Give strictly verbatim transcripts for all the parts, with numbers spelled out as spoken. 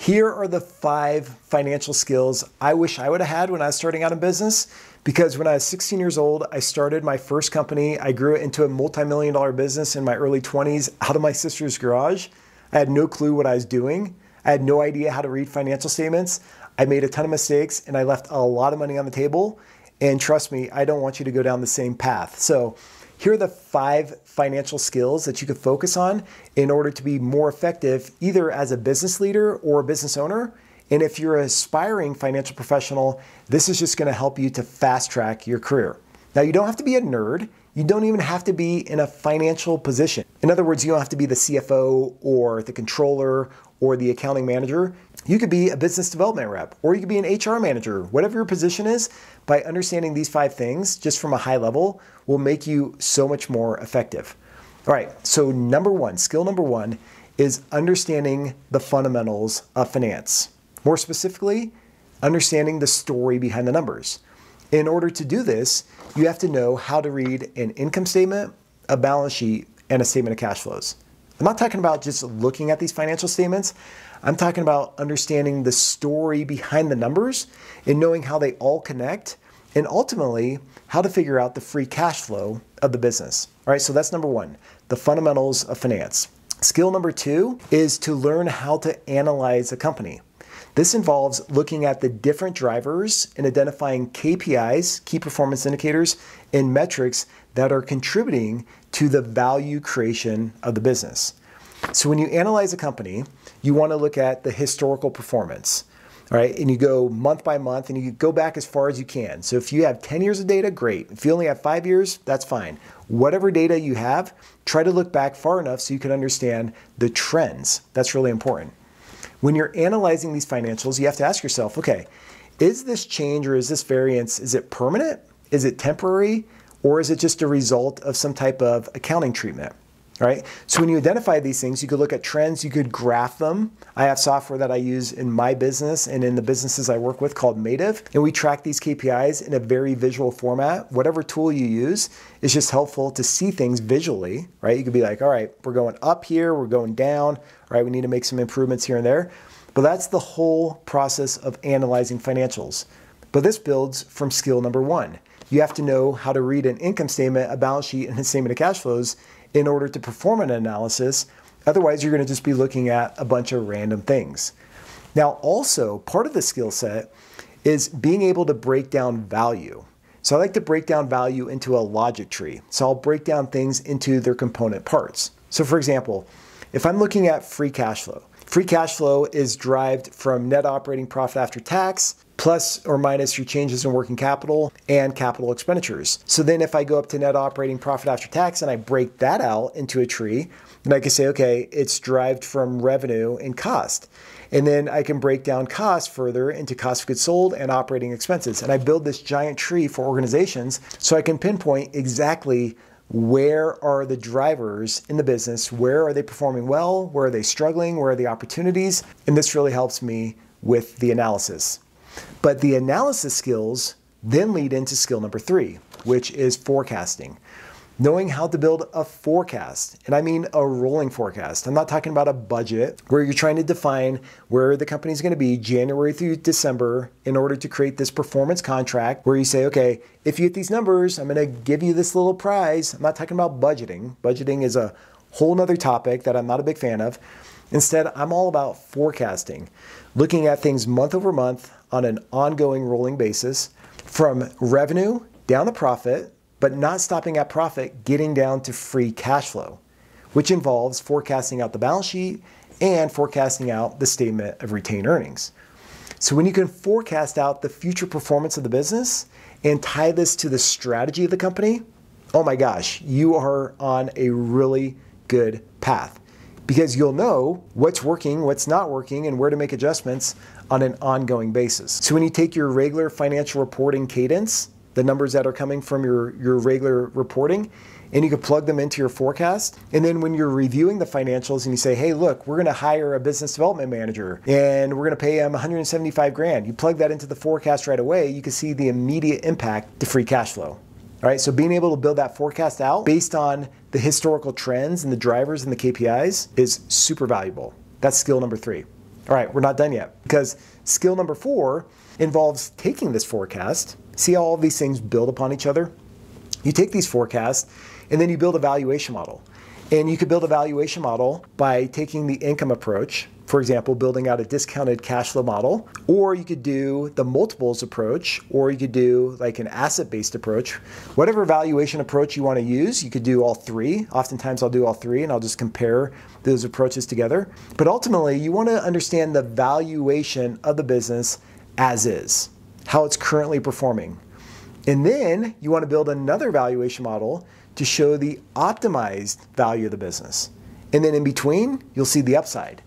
Here are the five financial skills I wish I would have had when I was starting out in business, because when I was sixteen years old, I started my first company. I grew it into a multi-million dollar business in my early twenties out of my sister's garage. I had no clue what I was doing. I had no idea how to read financial statements. I made a ton of mistakes and I left a lot of money on the table. And trust me, I don't want you to go down the same path. So here are the five financial skills that you could focus on in order to be more effective, either as a business leader or a business owner. And if you're an aspiring financial professional, this is just gonna help you to fast track your career. Now, you don't have to be a nerd. You don't even have to be in a financial position. In other words, you don't have to be the C F O or the controller or the accounting manager. You could be a business development rep, or you could be an H R manager. Whatever your position is, by understanding these five things just from a high level will make you so much more effective. All right, so number one, skill number one is understanding the fundamentals of finance. More specifically, understanding the story behind the numbers. In order to do this, you have to know how to read an income statement, a balance sheet, and a statement of cash flows. I'm not talking about just looking at these financial statements. I'm talking about understanding the story behind the numbers and knowing how they all connect, and ultimately how to figure out the free cash flow of the business. All right, so that's number one, the fundamentals of finance. Skill number two is to learn how to analyze a company. This involves looking at the different drivers and identifying K P Is, key performance indicators, and metrics that are contributing to the value creation of the business. So when you analyze a company, you want to look at the historical performance, all right? And you go month by month and you go back as far as you can. So if you have ten years of data, great. If you only have five years, that's fine. Whatever data you have, try to look back far enough so you can understand the trends. That's really important. When you're analyzing these financials, you have to ask yourself, okay, is this change or is this variance, is it permanent? Is it temporary? Or is it just a result of some type of accounting treatment? Right? So when you identify these things, you could look at trends, you could graph them. I have software that I use in my business and in the businesses I work with called Mative, and we track these K P Is in a very visual format. Whatever tool you use is just helpful to see things visually, right? You could be like, all right, we're going up here, we're going down, all right, we need to make some improvements here and there. But that's the whole process of analyzing financials. But this builds from skill number one. You have to know how to read an income statement, a balance sheet, and a statement of cash flows in order to perform an analysis. Otherwise, you're gonna just be looking at a bunch of random things. Now, also, part of the skill set is being able to break down value. So I like to break down value into a logic tree. So I'll break down things into their component parts. So for example, if I'm looking at free cash flow, free cash flow is derived from net operating profit after tax, plus or minus your changes in working capital and capital expenditures. So then if I go up to net operating profit after tax and I break that out into a tree, then I can say, okay, it's derived from revenue and cost. And then I can break down cost further into cost of goods sold and operating expenses. And I build this giant tree for organizations so I can pinpoint exactly where are the drivers in the business? Where are they performing well? Where are they struggling? Where are the opportunities? And this really helps me with the analysis. But the analysis skills then lead into skill number three, which is forecasting. Knowing how to build a forecast, and I mean a rolling forecast. I'm not talking about a budget where you're trying to define where the company's gonna be January through December in order to create this performance contract where you say, okay, if you hit these numbers, I'm gonna give you this little prize. I'm not talking about budgeting. Budgeting is a whole nother topic that I'm not a big fan of. Instead, I'm all about forecasting, looking at things month over month on an ongoing rolling basis from revenue down to profit, but not stopping at profit, getting down to free cash flow, which involves forecasting out the balance sheet and forecasting out the statement of retained earnings. So when you can forecast out the future performance of the business and tie this to the strategy of the company, oh my gosh, you are on a really good path because you'll know what's working, what's not working, and where to make adjustments on an ongoing basis. So when you take your regular financial reporting cadence, the numbers that are coming from your, your regular reporting, and you can plug them into your forecast. And then when you're reviewing the financials and you say, hey, look, we're gonna hire a business development manager and we're gonna pay him one hundred seventy-five grand. You plug that into the forecast right away, you can see the immediate impact to free cash flow. All right, so being able to build that forecast out based on the historical trends and the drivers and the K P Is is super valuable. That's skill number three. All right, we're not done yet, because skill number four involves taking this forecast. See how all of these things build upon each other? You take these forecasts and then you build a valuation model. And you could build a valuation model by taking the income approach, for example, building out a discounted cash flow model, or you could do the multiples approach, or you could do like an asset-based approach. Whatever valuation approach you want to use, you could do all three. Oftentimes I'll do all three and I'll just compare those approaches together. But ultimately, you want to understand the valuation of the business as is, how it's currently performing. And then you want to build another valuation model to show the optimized value of the business. And then in between, you'll see the upside.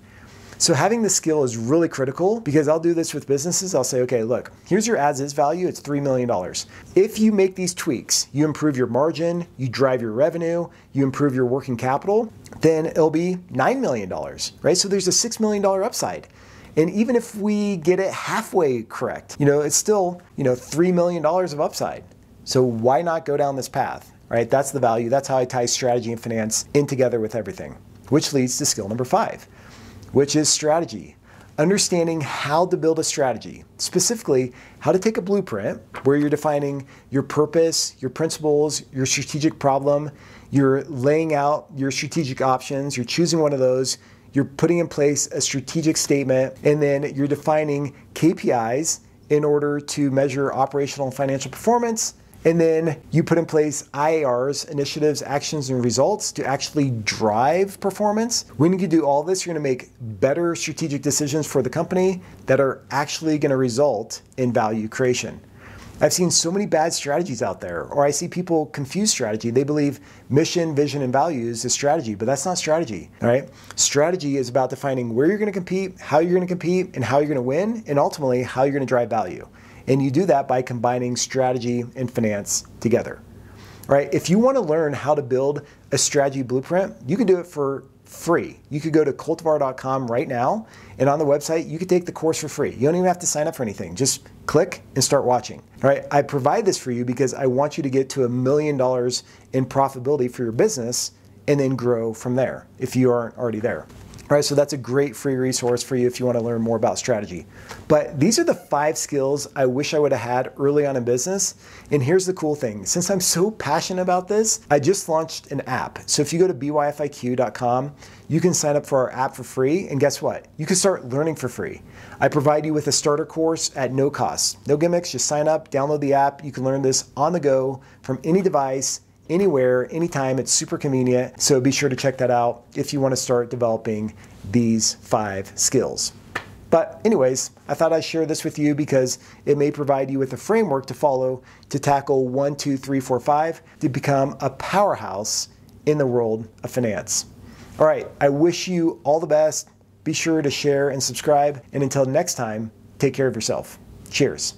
So having this skill is really critical, because I'll do this with businesses. I'll say, okay, look, here's your as-is value. It's three million dollars. If you make these tweaks, you improve your margin, you drive your revenue, you improve your working capital, then it'll be nine million dollars, right? So there's a six million dollars upside. And even if we get it halfway correct, you know, it's still, you know, three million dollars of upside. So why not go down this path, right? That's the value. That's how I tie strategy and finance in together with everything, which leads to skill number five, which is strategy. Understanding how to build a strategy, specifically how to take a blueprint where you're defining your purpose, your principles, your strategic problem, you're laying out your strategic options, you're choosing one of those, you're putting in place a strategic statement, and then you're defining K P Is in order to measure operational and financial performance. And then you put in place I A Rs, initiatives, actions, and results to actually drive performance. When you do all this, you're gonna make better strategic decisions for the company that are actually gonna result in value creation. I've seen so many bad strategies out there, or I see people confuse strategy. They believe mission, vision, and values is strategy, but that's not strategy, all right? Strategy is about defining where you're gonna compete, how you're gonna compete, and how you're gonna win, and ultimately how you're gonna drive value. And you do that by combining strategy and finance together. All right, if you want to learn how to build a strategy blueprint, you can do it for free. You could go to cultivar dot com right now, and on the website, you could take the course for free. You don't even have to sign up for anything. Just click and start watching. All right, I provide this for you because I want you to get to a million dollars in profitability for your business and then grow from there if you aren't already there. All right, so that's a great free resource for you if you want to learn more about strategy. But these are the five skills I wish I would have had early on in business. And here's the cool thing. Since I'm so passionate about this, I just launched an app. So if you go to b y fiq dot com, you can sign up for our app for free. And guess what? You can start learning for free. I provide you with a starter course at no cost. No gimmicks, just sign up, download the app. You can learn this on the go from any device, anywhere, anytime. It's super convenient. So be sure to check that out if you want to start developing these five skills. But anyways, I thought I'd share this with you because it may provide you with a framework to follow to tackle one, two, three, four, five to become a powerhouse in the world of finance. All right, I wish you all the best. Be sure to share and subscribe. And until next time, take care of yourself. Cheers.